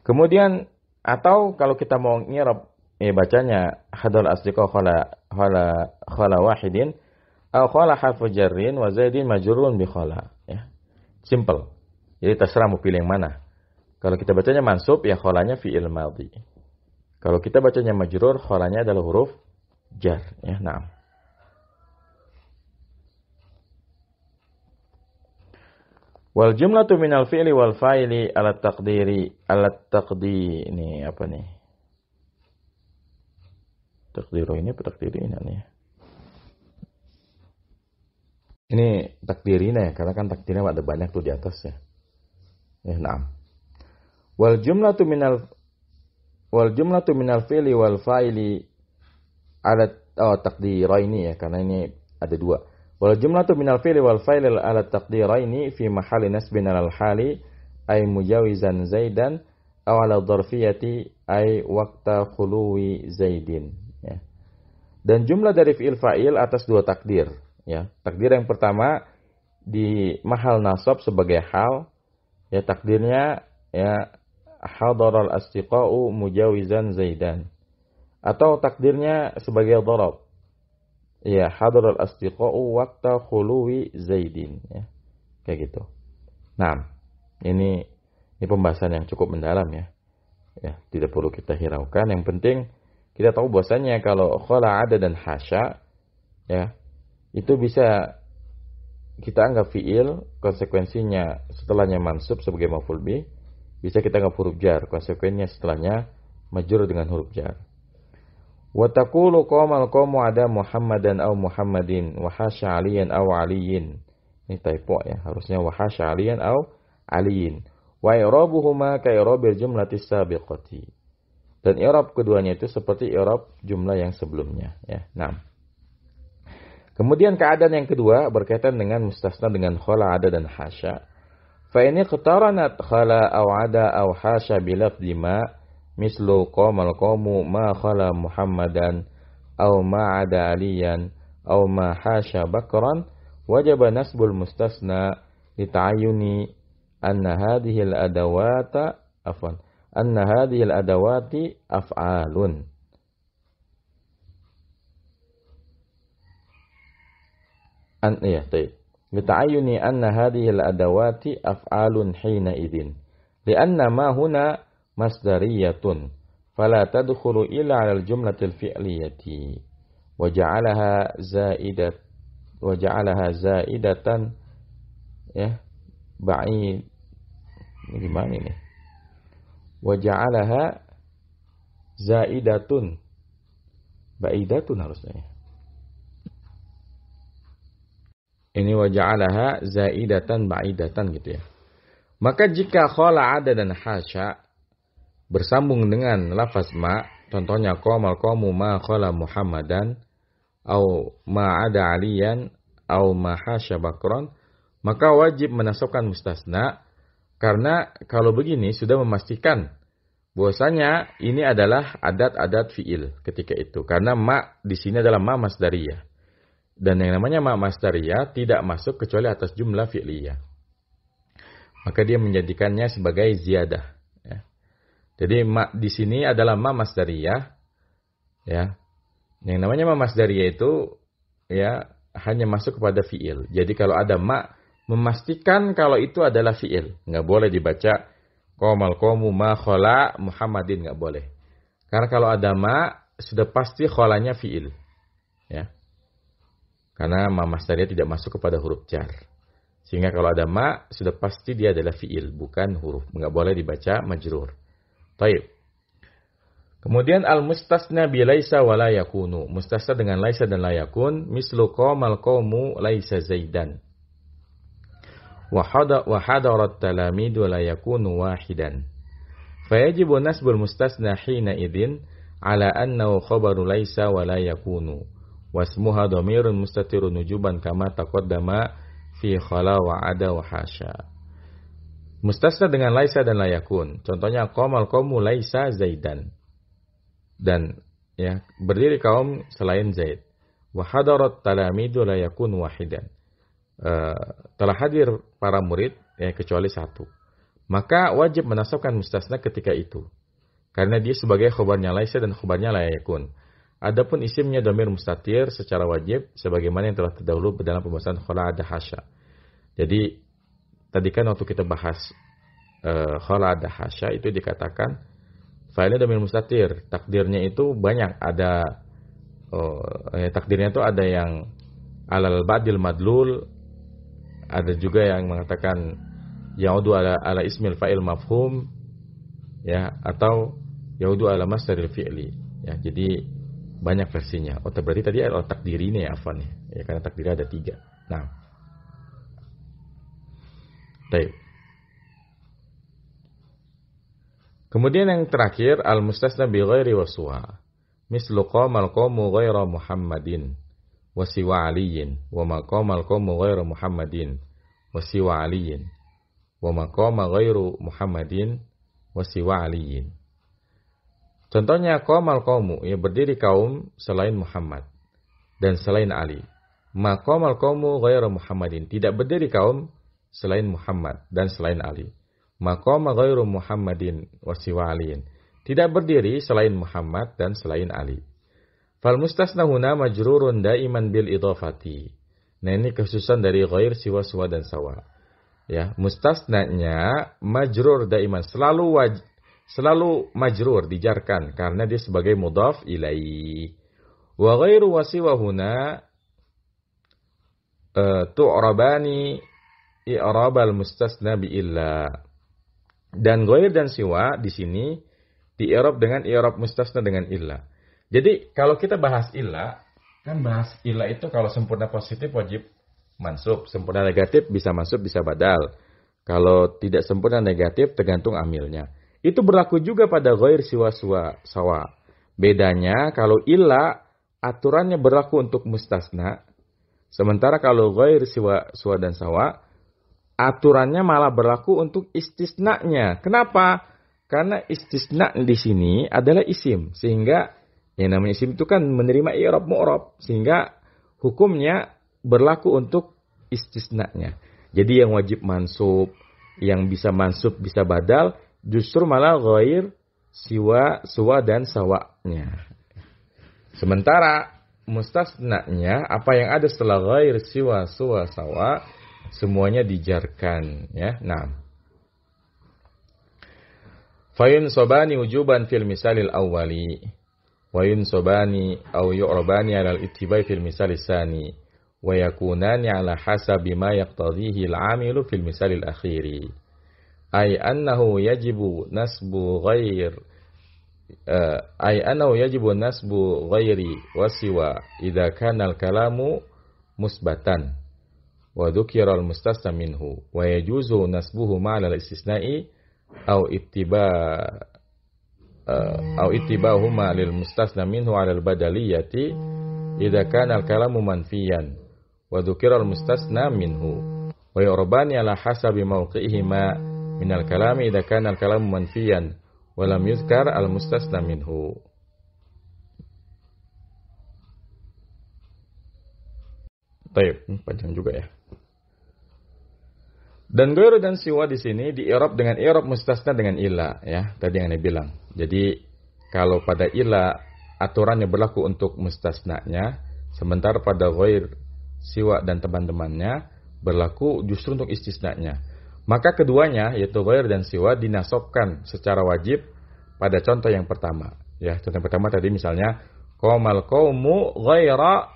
Kemudian atau kalau kita mau ngirab bacanya hadal asdiqa khala wahidin atau khala harfu jarrin wa Zaidin majrurun bi khala ya. Simple. Jadi terserah mau pilih yang mana. Kalau kita bacanya mansub ya khalanya fi'il madhi. Kalau kita bacanya majrur khalanya adalah huruf jar ya. Naam. Wal jumlatu minal fi'li wal fa'ili ala taqdiri ala taqdi ini apa nih? Taqdiru ini apa taqdiri ini? Ini takdirina ya, karena kan takdirnya ada banyak tuh di atas ya. Ya, naam. Wal jumlatu minal fi'li wal fa'ili ala taqdira ini ya, karena ini ada dua. Wal jumlatu minal fi'li wal fa'il ala taqdiraini fi mahalli nasbin ala al-hali ay mujawizan Zaidan aw ala dharfiyati ay waqta khuluwi Zaidin ya. Dan jumlah dari fi'il fa'il atas dua takdir ya. Takdir yang pertama di mahal nasab sebagai hal ya, takdirnya ya hadaral asdiqa'u mujawizan Zaidan, atau takdirnya sebagai dharab. Ya, hadaral asdiqa'u waqta khuluwi Zaidin ya. Kayak gitu. Nah, ini pembahasan yang cukup mendalam ya. Ya, tidak perlu kita hiraukan. Yang penting kita tahu bahwasanya kalau khala ada dan hasya ya, itu bisa kita anggap fi'il, konsekuensinya setelahnya mansub sebagai maf'ul bih, bisa kita anggap huruf jar, konsekuensinya setelahnya majrur dengan huruf jar. Wa taqulu qawmal qawmu ada Muhammadan aw Muhammadin wa hasya aliyan aw aliyin. Ini typo ya, harusnya wa hasya aliyan aw aliyin. Wa i'rabuhuma ka i'rabil jumlatis sabiqati. Dan i'rab keduanya itu seperti i'rab jumlah yang sebelumnya ya. 6. Kemudian keadaan yang kedua berkaitan dengan mustasna dengan khala ada dan hasya. Fa in iqtaranat khala aw ada aw hasya bi lafdhi ma mislu qomal qomu ma khala Muhammadan aw ma ada aliyan aw ma hasya bakran wajaba nasbul mustasna lita'ayuni anna hadhil adawata afwan anna hadhil adawati af'alun. Lita'ayuni anna hadhil adawati af'alun hina idin lianna ma huna masdariyatun fala tadkhulu illa 'ala al-jumlatil fi'liyati wa ja'alaha zaidatan ya ba'id. Gimana ini? wa ja'alaha zaidatun, baidatun harusnya. Ini wa ja'alaha zaidatan baidatan gitu ya. Maka jika khala ada dan hasya bersambung dengan lafaz ma, contohnya qamal qamu ma khala Muhammadan au ma ada aliyan au ma hasya bakron, maka wajib menasabkan mustasna. Karena kalau begini sudah memastikan bahwasanya ini adalah adat-adat fiil ketika itu. Karena ma di sini adalah ma masdariyah. Dan yang namanya ma masdariyah tidak masuk kecuali atas jumlah fi'liyah. Maka dia menjadikannya sebagai ziyadah. Ya. Jadi ma di sini adalah ma masdariyah. Ya. Yang namanya ma masdariyah itu ya hanya masuk kepada fiil. Jadi kalau ada ma, memastikan kalau itu adalah fi'il. Nggak boleh dibaca qomal qomu ma khola Muhammadin, nggak boleh. Karena kalau ada ma, sudah pasti kholanya fi'il. Ya. Karena ma masdariyah tidak masuk kepada huruf jar. Sehingga kalau ada ma, sudah pasti dia adalah fi'il, bukan huruf. Nggak boleh dibaca majrur. Taib. Kemudian al-mustasna bi laisa wa la yakunu. Mustasna dengan laisa dan la yakun. Mislu qomal qomu laisa zaidan. Wa hadarat talamidu la yakunu wahidan. Fayajibu nasbul mustasna hina idin ala annahu khabaru laisa wa la yakunu. Wasmuha dhamirun mustatirun nujuban kama taqaddama fi khala wa ada wa hasya. Mustasna dengan laisa dan la yakun. Contohnya qamal qawmu laisa zaidan. Dan ya berdiri kaum selain Zaid. Wa hadarat talamidu la yakunu wahidan. Telah hadir para murid ya, kecuali satu. Maka wajib menasabkan mustasna ketika itu. Karena dia sebagai khobarnya laisa dan khobarnya la yakun. Adapun isimnya dhamir mustatir secara wajib sebagaimana yang telah terdahulu dalam pembahasan khala ada hasya. Jadi tadi kan waktu kita bahas khala ada hasya itu dikatakan failnya dhamir mustatir, takdirnya itu banyak, ada takdirnya itu ada yang alal badil madlul, ada juga yang mengatakan yaudu ala ismil fa'il mafhum ya, atau yaudu ala masdaril fi'li ya, jadi banyak versinya. Oh berarti tadi ada takdiri ini ya afan ya, karena takdiri ada 3. Nah, baik. Kemudian yang terakhir al-mustasna bi ghairi wasuha mislu qamal qawmu ghaira Muhammadin wa siwa aliyin wa maqama al-qawmu ghairu Muhammadin wa siwa aliyin wa maqama ghairu Muhammadin wa siwa aliyin. Contohnya qamal qawmu ya berdiri kaum selain Muhammad dan selain Ali. Maqama al-qawmu ghairu Muhammadin, tidak berdiri kaum selain Muhammad dan selain Ali. Maqama ghairu Muhammadin wa siwa aliyin, tidak berdiri selain Muhammad dan selain Ali. Fal mustasna huna majrurun daiman bil idhafati. Nah ini kesusahan dari ghair, siwa, suwa, dan sawa. Ya, mustasnanya majrur daiman, selalu majrur, dijarkan karena dia sebagai mudhaf ilaihi. Wa ghairu wa siwa huna tu'rabani i'rabal mustasna bi illa. Dan ghair dan siwa di sini di'irab dengan i'rab mustasna dengan illa. Jadi kalau kita bahas illa, kan bahas illa itu kalau sempurna positif wajib mansub, sempurna negatif bisa mansub bisa badal. Kalau tidak sempurna negatif tergantung amilnya. Itu berlaku juga pada ghair, siwa, suwa, sawa. Bedanya kalau illa aturannya berlaku untuk mustasna, sementara kalau ghair, siwa, suwa, dan sawa aturannya malah berlaku untuk istisnanya. Kenapa? Karena istisna di sini adalah isim, sehingga yang namanya isim itu kan menerima i'rab mu'rab, sehingga hukumnya berlaku untuk istisnanya. Jadi yang wajib mansub, yang bisa mansub bisa badal, justru malah ghair, siwa, suwa, dan sawanya. Sementara mustasnanya, apa yang ada setelah ghair, siwa, suwa, sawa, semuanya dijarkan ya. Nah, fa yunsabani wujuban fil misalil awwali wa yunsobani au yu'rabani 'ala al-ittibai fil misal tsani wa yakunani 'ala hasabi ma yaqtadhihi al-'amilu fil misal al-akhiri. ay annahu yajibu nasbu ghair ay annahu yajibu nasbu ghairi wasiwa idza kana al-kalamu musbatan wa dhukira al-mustasna minhu wa yajuzu nasbuhu ma'al al-istisna'i aw ittiba'uhuma lil mustasna minhu 'ala al-badaliyati idza kana al-kalamu manfiyan wa dhukira al-mustasna minhu wa yurbani 'ala hasabi mawqihima min al-kalami idza kana al-kalamu manfiyan wa lam yuzkar al-mustasna minhu. Baik, panjang juga ya. Dan ghairu dan siwa di sini di i'rab dengan i'rab mustasna dengan illa ya, tadi yang Anda bilang. Jadi kalau pada illa aturannya berlaku untuk mustasnanya, sementara pada ghair, siwa dan teman-temannya berlaku justru untuk istisnanya. Maka keduanya yaitu ghair dan siwa dinasabkan secara wajib pada contoh yang pertama. Ya, contoh yang pertama tadi misalnya qomal qaumu ghaira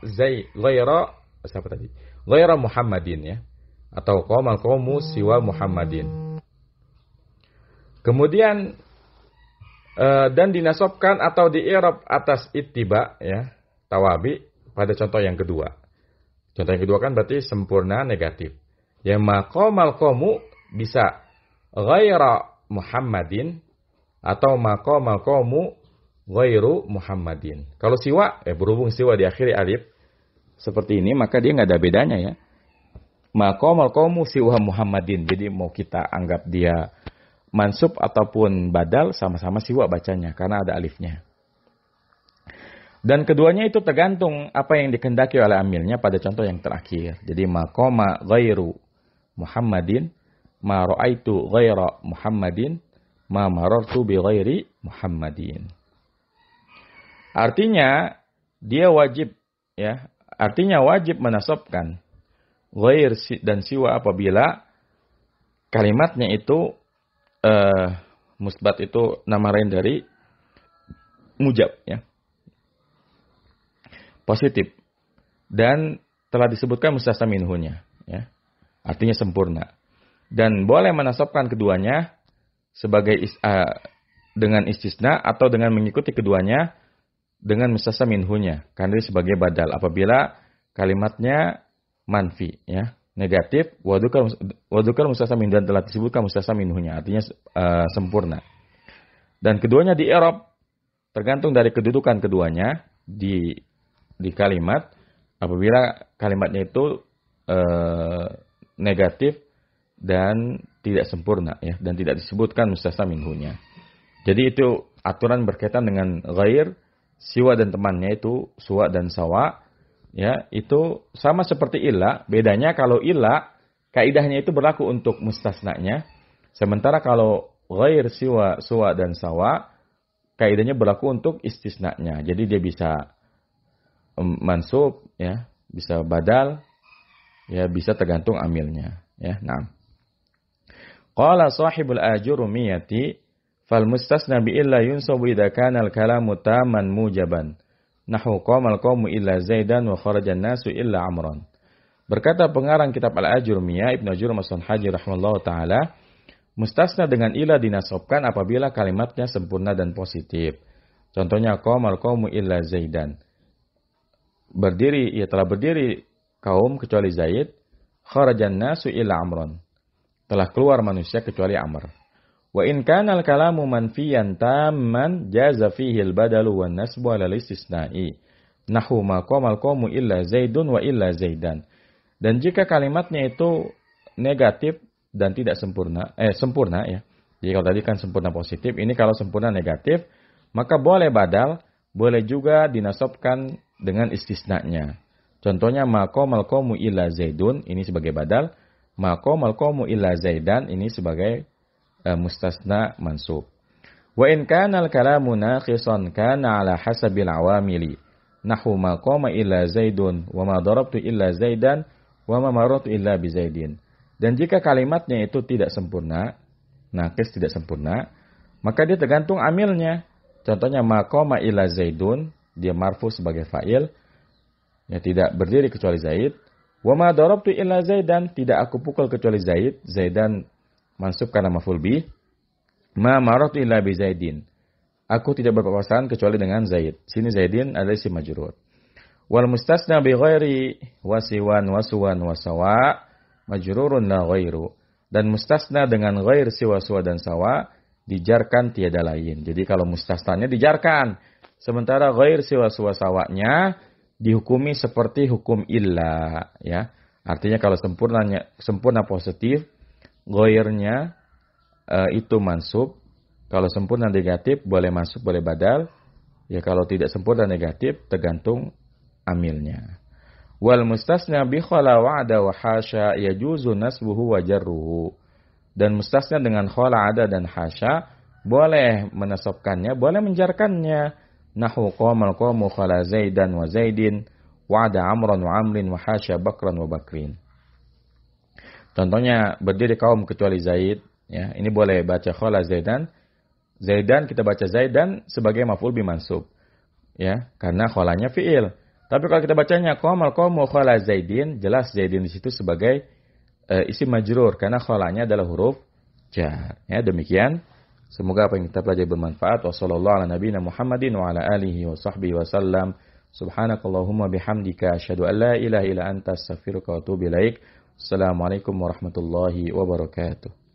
ghaira Muhammadin ya. Atau qomal qawmu siwa Muhammadin. Kemudian dan dinasobkan atau di'irab atas ittiba ya, tawabi pada contoh yang kedua. Contoh yang kedua kan berarti sempurna negatif. Ya maqomal qawmu bisa ghaira Muhammadin atau maqomal qawmu ghairu Muhammadin. Kalau siwa berhubung siwa diakhiri alif seperti ini maka dia nggak ada bedanya ya. Maqamal qawmu siwa Muhammadin. Jadi mau kita anggap dia mansub ataupun badal sama-sama siwa bacanya karena ada alifnya. Dan keduanya itu tergantung apa yang dikehendaki oleh amilnya pada contoh yang terakhir. Jadi maqama ghairu Muhammadin, ma ra'aitu ghaira Muhammadin, ma marartu bi ghairi Muhammadin. Artinya dia wajib ya, artinya wajib menasabkan ghair dan siwa apabila kalimatnya itu musbat itu nama lain dari mujab ya. Positif. Dan telah disebutkan mustasna minhunya ya. Artinya sempurna. Dan boleh menasabkan keduanya sebagai dengan istisna atau dengan mengikuti keduanya dengan mustasna minhunya karena sebagai badal apabila kalimatnya manfi ya negatif wadukar mustasna min dan telah disebutkan mustasna minhunya artinya sempurna dan keduanya di i'rab tergantung dari kedudukan keduanya di kalimat apabila kalimatnya itu negatif dan tidak sempurna ya dan tidak disebutkan mustasna minhunya. Jadi itu aturan berkaitan dengan ghair, siwa dan temannya itu suwa dan sawa. Ya, itu sama seperti illa, bedanya kalau illa kaidahnya itu berlaku untuk mustasnanya, sementara kalau ghair, siwa, suwa dan sawa kaidahnya berlaku untuk istisnanya. Jadi dia bisa mansub ya, bisa badal ya, bisa tergantung amilnya ya. Naam. Qala sahibul ajurmiyyati fal mustasna bi illa yunsabu idza kana al kalamu tamman mujaban. Nahwu qamal qawmu illa Zaidan wa kharajan nasu illa Amran. Berkata pengarang kitab Al-Ajurmiyyah Ibnu Ajurmasun Haji rahimahullah ta'ala, mustasna dengan illa dinasabkan apabila kalimatnya sempurna dan positif. Contohnya qamal qawmu illa Zaidan. Berdiri, ia telah berdiri kaum kecuali Zaid, kharajan nasu illa Amran. Telah keluar manusia kecuali Amr. Wa in kana al-kalamu manfiyan tamman jaza fihi al-badalu wan nasbu 'ala al-istisna'i nahwu ma qama al-qawmu illa Zaidun wa illa Zaidan. Dan jika kalimatnya itu negatif dan tidak sempurna sempurna ya. Jadi kalau tadi kan sempurna positif, ini kalau sempurna negatif, maka boleh badal, boleh juga dinasabkan dengan istisna'nya. Contohnya ma qama al-qawmu illa Zaidun ini sebagai badal, ma qama al-qawmu illa Zaidan ini sebagai mustasna mansub. Wa in kana al-kalamu naqisan kana ala hasabil awamili. Nahwu ma qama illa Zaidun wa ma darabtu illa Zaidan wa ma marartu illa bi Zaidin. Dan jika kalimatnya itu tidak sempurna, naqis tidak sempurna, maka dia tergantung amilnya. Contohnya ma qama illa Zaidun, dia marfu sebagai fa'il, ya tidak berdiri kecuali Zaid. Wa ma darabtu illa Zaidan, tidak aku pukul kecuali Zaid. Zaidan mansub karena maf'ul bih. Ma maratu illa bi Zaidin. Aku tidak berpapasan kecuali dengan Zaid. Sini Zaidin adalah isim majrur. Wal mustasna bi ghairi wasiwan wasuwan wasawa majrurun la ghairu. Dan mustasna dengan ghair siwa suwa dan sawa dijarkan tiada lain. Jadi kalau mustasnanya dijarkan, sementara ghair siwa suwa sawanya dihukumi seperti hukum illa, ya. Artinya kalau sempurna positif, ghairnya itu mansub. Kalau sempurna negatif, boleh masuk, boleh badal. Ya, kalau tidak sempurna negatif, tergantung amilnya. Wal mustasna bi khala wa'ada wa hasya yajuzu nasbuhu wa jarruhu. Dan mustasna dengan khala ada dan hasya, boleh menasabkannya, boleh menjarkannya. Nahwu qamal qamu khala zaidan wa zaidin, wa'ada amran wa amrin wa hasya bakran wa bakrin. Contohnya, berdiri kaum kecuali Zaid. Ya, ini boleh baca khala zaidan. Zaidan kita baca Zaidan sebagai maf'ul bi mansub. Ya, karena kholanya fi'il. Tapi kalau kita bacanya qamal qamu khala Zaidin, jelas Zaidin di situ sebagai isim majrur karena kholanya adalah huruf jar. Ya, demikian. Semoga apa yang kita pelajari bermanfaat. Wassallallahu ala nabiyina Muhammadin wa ala alihi wa sahbihi wasallam. Subhanakallahumma bihamdika asyhadu an la ilaha illa anta astaghfiruka wa atubu ilaik. Assalamualaikum warahmatullahi wabarakatuh.